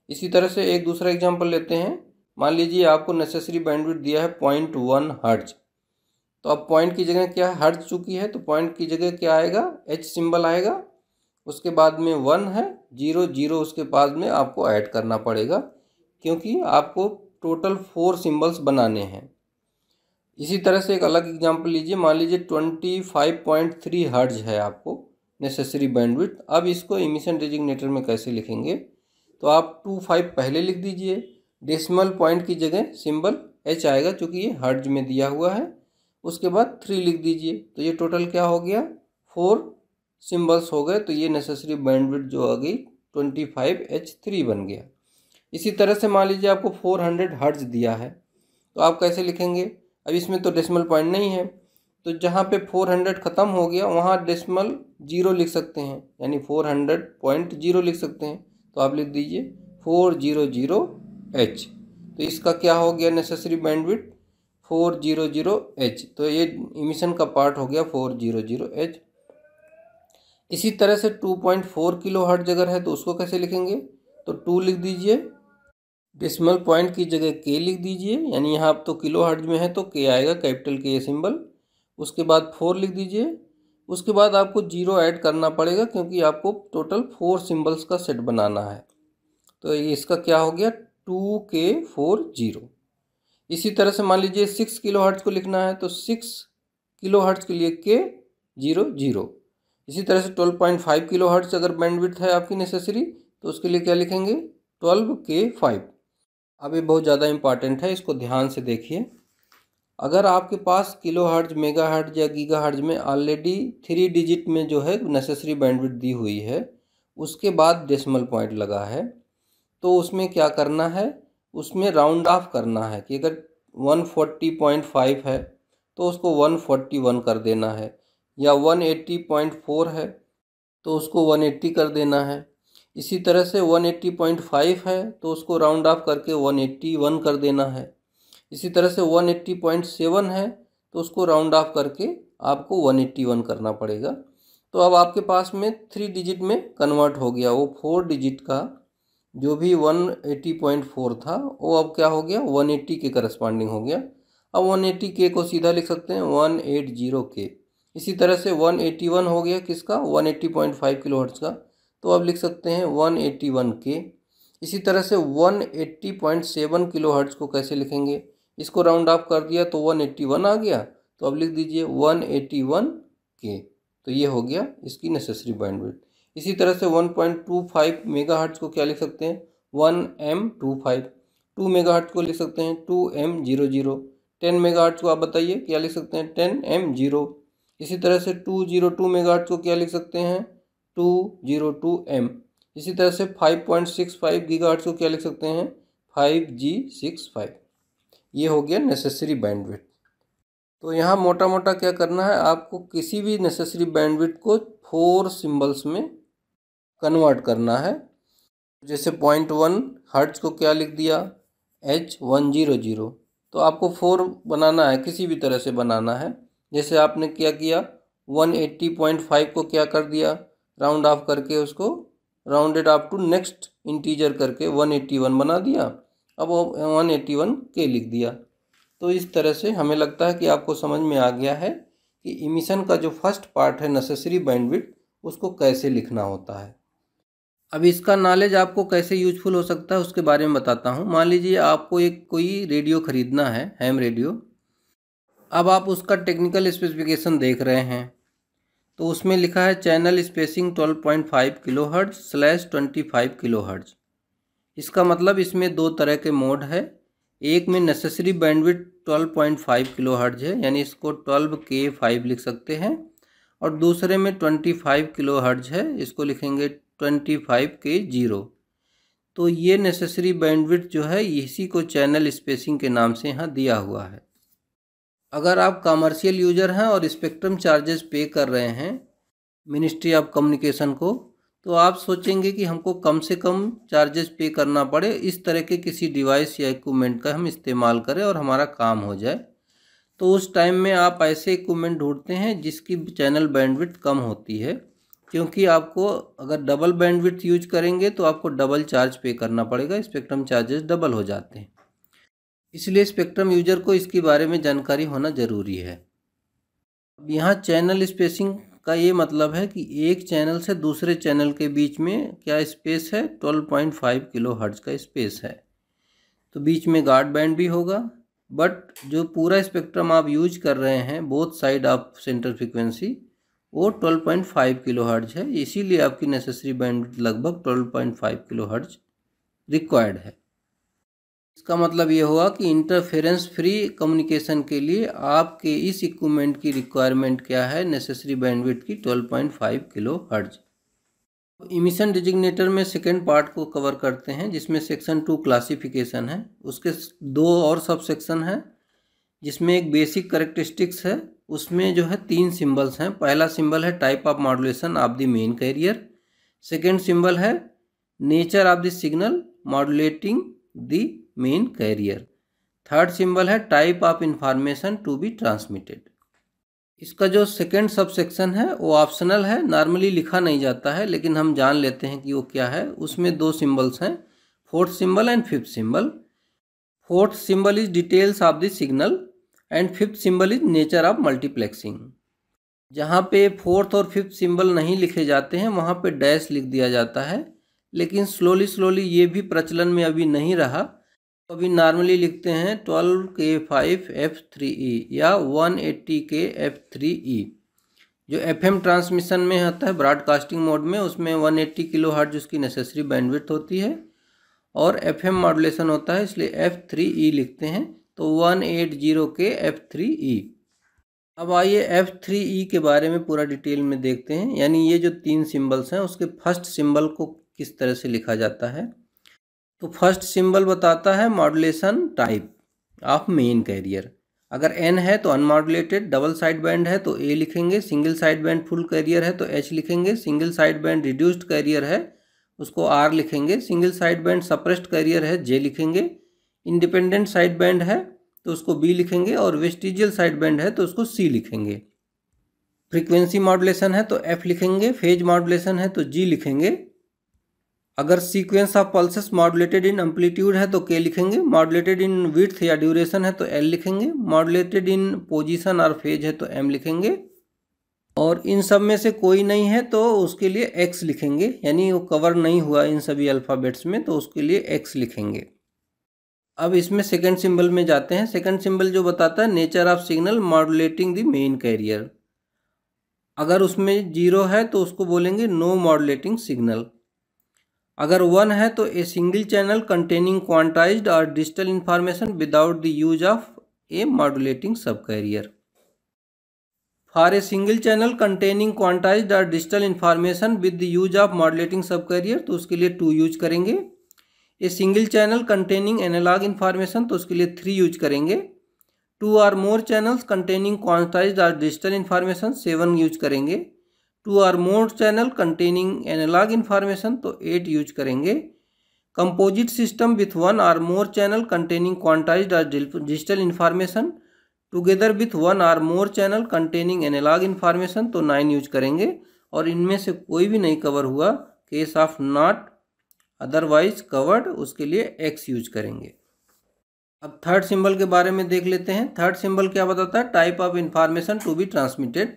इसी तरह से एक दूसरा एग्जाम्पल लेते हैं। मान लीजिए आपको नेसेसरी बैंडविड्थ दिया है पॉइंट वन हर्ट्ज, तो अब पॉइंट की जगह क्या है, हर्ट्ज चुकी है तो पॉइंट की जगह क्या आएगा, एच सिंबल आएगा, उसके बाद में वन है, जीरो जीरो उसके बाद में आपको ऐड करना पड़ेगा क्योंकि आपको टोटल फोर सिंबल्स बनाने हैं। इसी तरह से एक अलग एग्जाम्पल लीजिए, मान लीजिए twenty five point three hertz है आपको नेसेसरी बैंडविड्थ। अब इसको इमिशन डिजिग्नेटर में कैसे लिखेंगे, तो आप टू फाइव पहले लिख दीजिए, डेसिमल पॉइंट की जगह सिंबल एच आएगा क्योंकि ये हर्ट्ज में दिया हुआ है, उसके बाद थ्री लिख दीजिए, तो ये टोटल क्या हो गया, फोर सिंबल्स हो गए। तो ये नेसेसरी बैंडविड्थ जो आ गई ट्वेंटी फाइव एच थ्री बन गया। इसी तरह से मान लीजिए आपको फोर हंड्रेड हर्ट्ज दिया है तो आप कैसे लिखेंगे, अब इसमें तो डेसिमल पॉइंट नहीं है तो जहाँ पे फोर हंड्रेड ख़त्म हो गया वहाँ डेसिमल जीरो लिख सकते हैं, यानी फोर हंड्रेड पॉइंट जीरो लिख सकते हैं, तो आप लिख दीजिए फोर जीरो जीरो एच। तो इसका क्या हो गया necessary bandwidth, four zero zero H, तो ये इमिशन का पार्ट हो गया फोर जीरो जीरो एच। इसी तरह से two point four kilo hertz अगर है तो उसको कैसे लिखेंगे, तो टू लिख दीजिए, डेसिमल पॉइंट की जगह के लिख दीजिए, यानी यहाँ तो किलो हर्ट्ज में है तो के आएगा, कैपिटल के सिंबल। उसके बाद फोर लिख दीजिए, उसके बाद आपको जीरो ऐड करना पड़ेगा क्योंकि आपको टोटल फोर सिंबल्स का सेट बनाना है। तो ये इसका क्या हो गया, टू के फोर जीरो। इसी तरह से मान लीजिए सिक्स किलो हर्ट्ज को लिखना है तो सिक्स किलो हर्ट्ज के लिए के जीरो जीरो। इसी तरह से twelve point five kilo hertz अगर बैंडविड्थ है आपकी नेसेसरी तो उसके लिए क्या लिखेंगे, ट्वेल्व के फाइव। अब ये बहुत ज़्यादा इंपॉर्टेंट है, इसको ध्यान से देखिए। अगर आपके पास किलो हर्ट्ज, मेगा हर्ट्ज या गीगा हर्ट्ज में ऑलरेडी थ्री डिजिट में जो है नेसेसरी बैंडविड्थ दी हुई है, उसके बाद डेसिमल पॉइंट लगा है तो उसमें क्या करना है, उसमें राउंड ऑफ करना है कि अगर वन फोर्टी पॉइंट फाइव है तो उसको वन फोर्टी वन कर देना है, या वन एटी पॉइंट फोर है तो उसको वन एटी कर देना है। इसी तरह से वन एटी पॉइंट फाइव है तो उसको राउंड ऑफ करके वन एटी वन कर देना है। इसी तरह से वन एटी पॉइंट सेवन है तो उसको राउंड ऑफ करके आपको वन एटी वन करना पड़ेगा। तो अब आपके पास में थ्री डिजिट में कन्वर्ट हो गया, वो फोर डिजिट का जो भी वन एटी पॉइंट फोर था वो अब क्या हो गया, वन एटी के करस्पॉन्डिंग हो गया। अब वन एटी के को सीधा लिख सकते हैं वन एटी के। इसी तरह से वन एटी वन हो गया किसका, one eighty point five kilo hertz का, तो अब लिख सकते हैं वन एटी वन के। इसी तरह से one eighty point seven kilo hertz को कैसे लिखेंगे, इसको राउंड ऑफ कर दिया तो वन एटी वन आ गया, तो अब लिख दीजिए वन एटी वन के। तो ये हो गया इसकी नेसेसरी बैंडविड्थ। इसी तरह से one point two five megahertz को क्या लिख सकते हैं, one M two five. Two megahertz को लिख सकते हैं two M zero zero. Ten megahertz को आप बताइए क्या लिख सकते हैं, टेन एम ज़ीरो। इसी तरह से टू ज़ीरो टू मेगाहर्ट्ज को क्या लिख सकते हैं, टू ज़ीरो टू एम। इसी तरह से five point six five gigahertz को क्या लिख सकते हैं, फाइव जी सिक्स फाइव। ये हो गया नेसेसरी बैंडविड्थ। तो यहाँ मोटा मोटा क्या करना है, आपको किसी भी नेसेसरी बैंडविड्थ को फोर सिंबल्स में कन्वर्ट करना है। जैसे पॉइंट वन हर्ट्ज को क्या लिख दिया, एच वन जीरो जीरो। तो आपको फोर बनाना है, किसी भी तरह से बनाना है। जैसे आपने क्या किया, वन एटी पॉइंट फाइव को क्या कर दिया, राउंड ऑफ करके उसको rounded up to next integer करके वन एटी वन बना दिया, अब वन एटी वन के लिख दिया। तो इस तरह से हमें लगता है कि आपको समझ में आ गया है कि इमिशन का जो फर्स्ट पार्ट है नेसेसरी बैंडविड्थ, उसको कैसे लिखना होता है। अब इसका नॉलेज आपको कैसे यूजफुल हो सकता है उसके बारे में बताता हूँ। मान लीजिए आपको एक कोई रेडियो ख़रीदना है, हैम रेडियो। अब आप उसका टेक्निकल स्पेसिफिकेशन देख रहे हैं तो उसमें लिखा है channel spacing twelve point five kilo hertz slash twenty five kilo hertz. इसका मतलब इसमें दो तरह के मोड है, एक में necessary bandwidth twelve point five kilo hertz है यानी इसको ट्वेल्व के फाइव लिख सकते हैं, और दूसरे में ट्वेंटी फाइव किलो हर्ट्ज है, इसको लिखेंगे ट्वेंटी फाइव के ज़ीरो। तो ये नेसेसरी बैंडविड्थ जो है इसी को चैनल स्पेसिंग के नाम से यहाँ दिया हुआ है। अगर आप कॉमर्शियल यूजर हैं और स्पेक्ट्रम चार्जेस पे कर रहे हैं मिनिस्ट्री ऑफ कम्युनिकेशन को, तो आप सोचेंगे कि हमको कम से कम चार्जेस पे करना पड़े, इस तरह के किसी डिवाइस या इक्विपमेंट का हम इस्तेमाल करें और हमारा काम हो जाए। तो उस टाइम में आप ऐसे इक्विपमेंट ढूंढते हैं जिसकी चैनल बैंडविड्थ कम होती है, क्योंकि आपको अगर डबल बैंडविड्थ यूज करेंगे तो आपको डबल चार्ज पे करना पड़ेगा, स्पेक्ट्रम चार्जेस डबल हो जाते हैं। इसलिए स्पेक्ट्रम यूजर को इसके बारे में जानकारी होना ज़रूरी है। अब यहाँ चैनल स्पेसिंग का ये मतलब है कि एक चैनल से दूसरे चैनल के बीच में क्या स्पेस है, twelve point five kilo hertz का स्पेस है, तो बीच में गार्ड बैंड भी होगा, बट जो पूरा स्पेक्ट्रम आप यूज कर रहे हैं both side of centre frequency वो twelve point five kilo hertz है, इसीलिए आपकी नेसेसरी बैंडविड्थ लगभग twelve point five kilo hertz required है। इसका मतलब ये हुआ कि इंटरफेरेंस फ्री कम्युनिकेशन के लिए आपके इस इक्विपमेंट की रिक्वायरमेंट क्या है, नेसेसरी बैंडविड्थ की twelve point five kilo hertz. Emission designator में सेकेंड पार्ट को कवर करते हैं जिसमें सेक्शन टू क्लासिफिकेशन है, उसके दो और सब सेक्शन हैं, जिसमें एक बेसिक करेक्टरिस्टिक्स है, उसमें जो है तीन सिंबल्स हैं। पहला सिंबल है type of modulation of the main carrier, second symbol है nature of the signal modulating the main carrier, third symbol है type of information to be transmitted. इसका जो सेकेंड सबसेक्शन है वो ऑप्शनल है, नॉर्मली लिखा नहीं जाता है, लेकिन हम जान लेते हैं कि वो क्या है। उसमें दो सिंबल्स हैं, fourth symbol and fifth symbol. Fourth symbol is details of the signal and fifth symbol is nature of multiplexing. जहाँ पे फोर्थ और फिफ्थ सिंबल नहीं लिखे जाते हैं वहाँ पे डैश लिख दिया जाता है, लेकिन स्लोली स्लोली ये भी प्रचलन में अभी नहीं रहा। अभी नॉर्मली लिखते हैं ट्वेल्व के फाइव एफ थ्री ई या one eighty K F three E. जो एफएम ट्रांसमिशन में होता है ब्रॉडकास्टिंग मोड में, उसमें वन एट्टी किलो हर्ट्ज़ उसकी नेसेसरी बैंडविड्थ होती है, और एफएम मॉड्यूलेशन होता है इसलिए एफ थ्री ई लिखते हैं, तो one eighty K F three E. अब आइए एफ थ्री ई के बारे में पूरा डिटेल में देखते हैं, यानी ये जो तीन सिंबल्स हैं उसके फर्स्ट सिंबल को किस तरह से लिखा जाता है। तो फर्स्ट सिंबल बताता है modulation type of main carrier. अगर एन है तो अनमॉड्यूलेटेड, डबल साइड बैंड है तो ए लिखेंगे, single side band full carrier है तो एच लिखेंगे, single side band reduced carrier है उसको आर लिखेंगे, single side band suppressed carrier है जे लिखेंगे, इंडिपेंडेंट साइड बैंड है तो उसको बी लिखेंगे, और वेस्टिजियल साइड बैंड है तो उसको सी लिखेंगे। फ्रीक्वेंसी मॉड्यूलेशन है तो एफ लिखेंगे, फेज मॉड्यूलेशन है तो जी लिखेंगे, अगर sequence of pulses modulated in amplitude है तो के लिखेंगे, मॉड्यूलेटेड इन विड्थ या ड्यूरेशन है तो एल लिखेंगे, मॉड्यूलेटेड इन पोजीशन और फेज है तो एम लिखेंगे, और इन सब में से कोई नहीं है तो उसके लिए एक्स लिखेंगे, यानी वो कवर नहीं हुआ इन सभी अल्फ़ाबेट्स में तो उसके लिए एक्स लिखेंगे। अब इसमें सेकेंड सिंबल में जाते हैं। सेकेंड सिंबल जो बताता है nature of signal modulating the main carrier. अगर उसमें जीरो है तो उसको बोलेंगे नो मॉड्यूलेटिंग सिग्नल। अगर वन है तो a single channel containing quantized और digital information without the use of a modulating sub carrier. For a single channel containing quantized और digital information with the use of modulating sub carrier तो उसके लिए two use करेंगे। A single channel containing analogue information तो उसके लिए three use करेंगे। Two or more channels containing quantized और डिजिटल इंफॉर्मेशन सेवन यूज करेंगे। Two or more channel containing analogue information तो एट यूज करेंगे। Composite system with one or more channel containing quantized और digital information together with one or more channel containing analogue information तो nine use करेंगे, और इनमें से कोई भी नहीं कवर हुआ case of not otherwise covered उसके लिए एक्स यूज करेंगे। अब थर्ड सिंबल के बारे में देख लेते हैं। थर्ड सिंबल क्या बताता है? Type of information to be transmitted.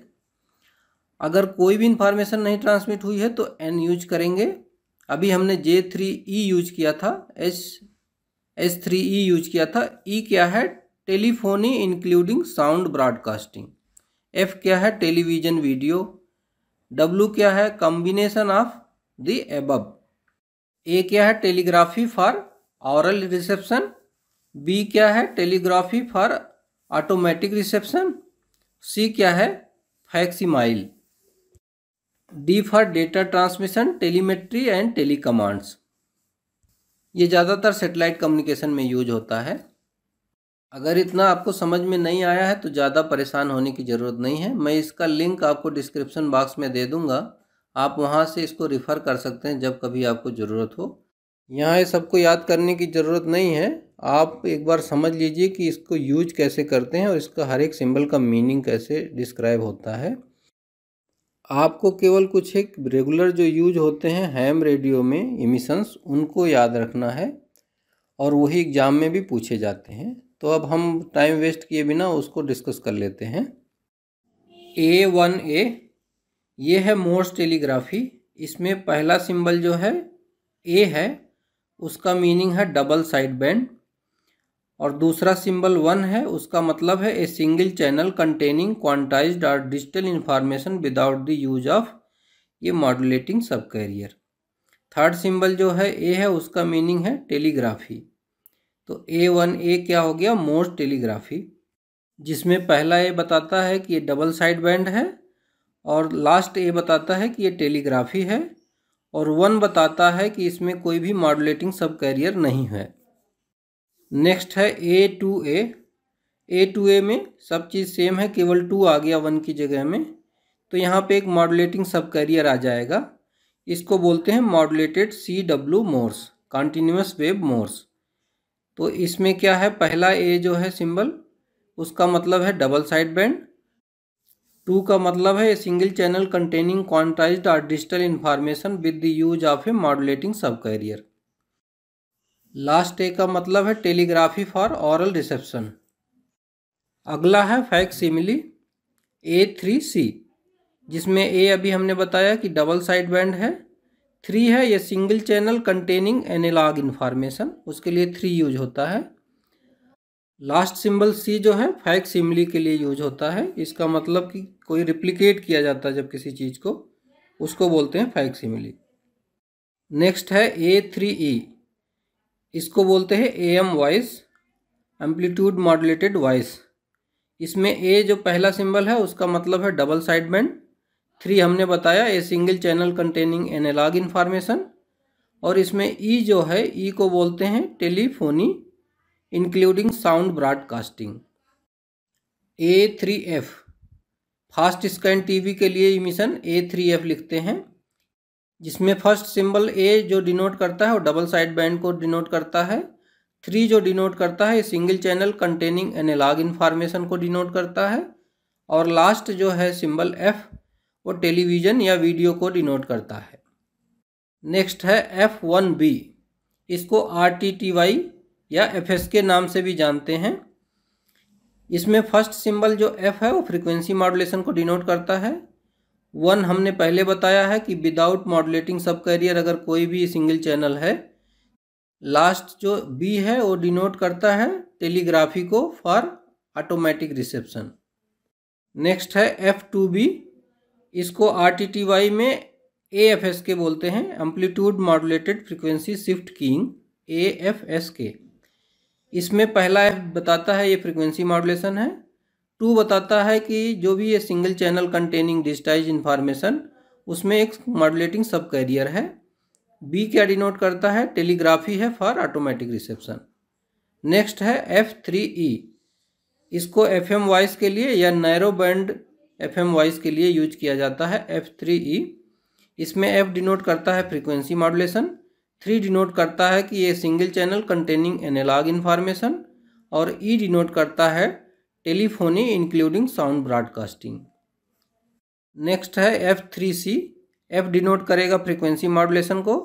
अगर कोई भी इन्फॉर्मेशन नहीं ट्रांसमिट हुई है तो एन यूज करेंगे। अभी हमने जे थ्री ई यूज किया था, H H three E use किया था। ई क्या है? Telephony including sound broadcasting. F क्या है? Television video. डब्ल्यू क्या है? Combination of the above. A क्या है? Telegraphy for aural reception. B क्या है? Telegraphy for automatic reception. C क्या है? Facsimile. D for data transmission, telemetry and telecommands. ये ज़्यादातर सेटेलाइट कम्युनिकेशन में यूज होता है। अगर इतना आपको समझ में नहीं आया है तो ज़्यादा परेशान होने की ज़रूरत नहीं है। मैं इसका लिंक आपको डिस्क्रिप्शन बॉक्स में दे दूंगा, आप वहां से इसको रिफ़र कर सकते हैं जब कभी आपको ज़रूरत हो। यहाँ ये सबको याद करने की ज़रूरत नहीं है, आप एक बार समझ लीजिए कि इसको यूज कैसे करते हैं और इसका हर एक सिंबल का मीनिंग कैसे डिस्क्राइब होता है। आपको केवल कुछ एक रेगुलर जो यूज होते हैं हैम रेडियो में इमिशंस, उनको याद रखना है, और वही एग्ज़ाम में भी पूछे जाते हैं। तो अब हम टाइम वेस्ट किए बिना उसको डिस्कस कर लेते हैं। ए वन ए ये है मोर्स टेलीग्राफी। इसमें पहला सिंबल जो है ए है, उसका मीनिंग है डबल साइड बैंड, और दूसरा सिंबल वन है, उसका मतलब है a single channel containing quantized और digital information without the use of ये modulating sub carrier. Third symbol जो है ए है, उसका मीनिंग है टेलीग्राफी। तो ए वन ए क्या हो गया? मोस्ट टेलीग्राफी, जिसमें पहला ए बताता है कि ये डबल साइड बैंड है, और लास्ट ए बताता है कि ये टेलीग्राफी है, और वन बताता है कि इसमें कोई भी मॉड्यूलेटिंग सब कैरियर नहीं है। नेक्स्ट है ए टू ए। ए टू ए में सब चीज़ सेम है, केवल टू आ गया वन की जगह में, तो यहाँ पे एक मॉड्यूलेटिंग सब कैरियर आ जाएगा। इसको बोलते हैं modulated C W Morse, continuous wave Morse. तो इसमें क्या है? पहला ए जो है सिंबल, उसका मतलब है डबल साइड बैंड, टू का मतलब है सिंगल चैनल कंटेनिंग क्वांटाइज्ड और digital information with the use of a modulating sub carrier. Last A का मतलब है टेलीग्राफी फॉर ऑरल रिसेप्शन। अगला है facsimile A three C, जिसमें ए अभी हमने बताया कि डबल साइड बैंड है, थ्री है ये single channel containing analogue information, उसके लिए थ्री यूज होता है। लास्ट सिंबल सी जो है फैक्स सिमिली के लिए यूज होता है, इसका मतलब कि कोई रिप्लिकेट किया जाता है जब किसी चीज़ को, उसको बोलते हैं फैक्स सिमिली। नेक्स्ट है ए थ्री ई, इसको बोलते हैं A M voice, amplitude modulated voice. इसमें ए जो पहला सिंबल है उसका मतलब है डबल साइड बैंड, थ्री हमने बताया a single channel containing analogue information, और इसमें ई जो है ई को बोलते हैं telephony including sound broadcasting. A three F fast scan TV के लिए इमिशन ए थ्री एफ लिखते हैं, जिसमें फर्स्ट सिंबल ए जो डिनोट करता है वो डबल साइड बैंड को डिनोट करता है, थ्री जो डिनोट करता है single channel containing analogue information को डिनोट करता है, और लास्ट जो है सिंबल एफ वो टेलीविज़न या वीडियो को डिनोट करता है। नेक्स्ट है एफ वन बी, इसको आर टी टी वाई या एफ एस के नाम से भी जानते हैं। इसमें फर्स्ट सिंबल जो एफ है वो फ्रीक्वेंसी मॉडुलेशन को डिनोट करता है। वन हमने पहले बताया है कि विदाउट मॉडुलेटिंग सब कैरियर अगर कोई भी सिंगल चैनल है। लास्ट जो बी है वो डिनोट करता है टेलीग्राफी को फॉर ऑटोमेटिक रिसेप्शन। नेक्स्ट है एफ टू बी, इसको आर टी टी वाई में ए एफ एस के बोलते हैं, amplitude modulated frequency shift keying A F S K. इसमें पहला एफ बताता है ये फ्रीक्वेंसी मॉडुलेशन है, टू बताता है कि जो भी ये single channel containing digitize information उसमें एक मॉडुलेटिंग सब कैरियर है, बी क्या डिनोट करता है टेलीग्राफी है फॉर ऑटोमेटिक रिसेप्शन। नेक्स्ट है एफ थ्री ई, इसको एफ एम वॉइस के लिए या narrow band F M voice के लिए यूज किया जाता है एफ थ्री ई। इसमें एफ डिनोट करता है फ्रीक्वेंसी मॉडुलेशन, थ्री डिनोट करता है कि ये single channel containing analogue information, और ई डिनोट करता है telephony including sound broadcasting. Next है F three C, F denote करेगा फ्रीक्वेंसी मॉडुलेशन को,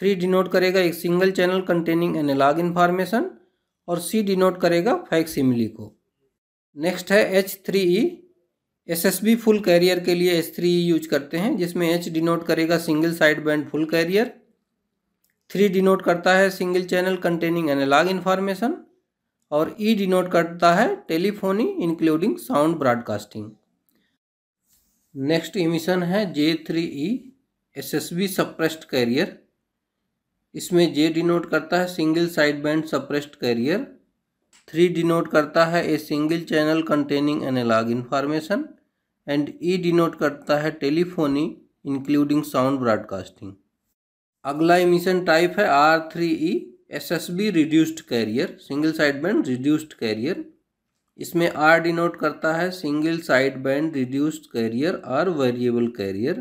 थ्री डिनोट करेगा एक single channel containing analogue information, और सी डिनोट करेगा फैक्सिमिली को। नेक्स्ट है H three E, S S B full carrier के लिए एच थ्री ई यूज करते हैं, जिसमें एच डिनोट करेगा single side band full career, three denote करता है single channel containing analogue information, और ई डिनोट करता है telephony including sound broadcasting. Next emission है J three E S S B suppressed carrier. इसमें जे डिनोट करता है single side band suppressed carrier, three denote करता है a single channel containing analogue information, and E denote करता है telephony including sound broadcasting. अगला emission type है R three E S S B reduced carrier, single side band reduced carrier. इसमें R denote करता है single side band reduced carrier और variable carrier,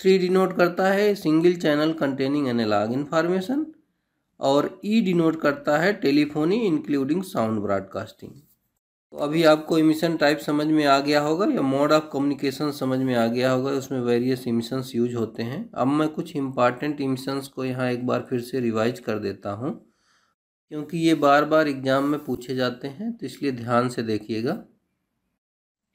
three denote करता है single channel containing analogue information, और E denote करता है telephony including sound broadcasting. तो अभी आपको इमिशन टाइप समझ में आ गया होगा या मोड ऑफ कम्युनिकेशन समझ में आ गया होगा, उसमें वेरियस इमिशंस यूज होते हैं। अब मैं कुछ इम्पॉर्टेंट इमिशंस को यहाँ एक बार फिर से रिवाइज कर देता हूँ, क्योंकि ये बार बार एग्जाम में पूछे जाते हैं, तो इसलिए ध्यान से देखिएगा।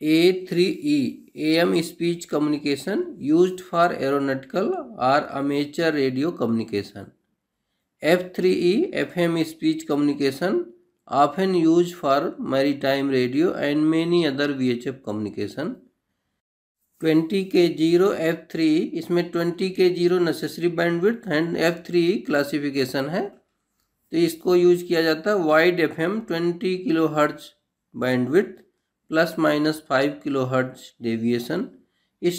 A three E A M speech communication use for aeronautical और amateur radio communication. F three E F M speech communication often used for maritime radio and many other V H F communication। twenty K zero F three E, इसमें twenty K zero necessary bandwidth and F three E classification है, तो इसको use किया जाता है wide F M twenty kilohertz bandwidth plus minus five kilohertz deviation,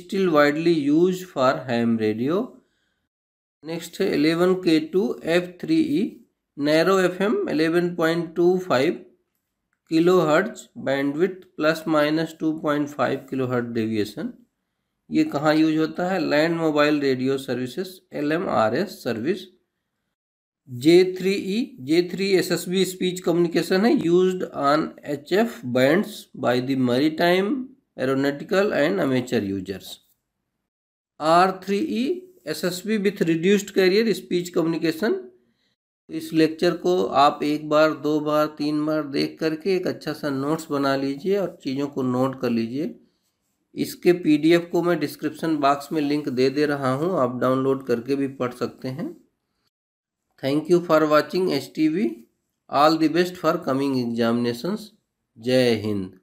still widely used for ham radio। Next है eleven K two F three E narrow F M eleven point two five kilo hertz bandwidth plus minus two point five kilo hertz deviation. ये कहाँ use होता है land mobile radio services L M R S service. J three E J three S S B speech communication है use on H F bands by the maritime aeronautical and amateur users. R three E S S B with reduced career speech communication. इस lecture को आप एक बार, दो बार, तीन बार देख करके एक अच्छा सा नोट्स बना लीजिए और चीज़ों को नोट कर लीजिए. इसके पीडीएफ को मैं डिस्क्रिप्शन बॉक्स में लिंक दे दे रहा हूं, आप डाउनलोड करके भी पढ़ सकते हैं. Thank you for watching S T V. All the best for coming examinations. जय हिंद.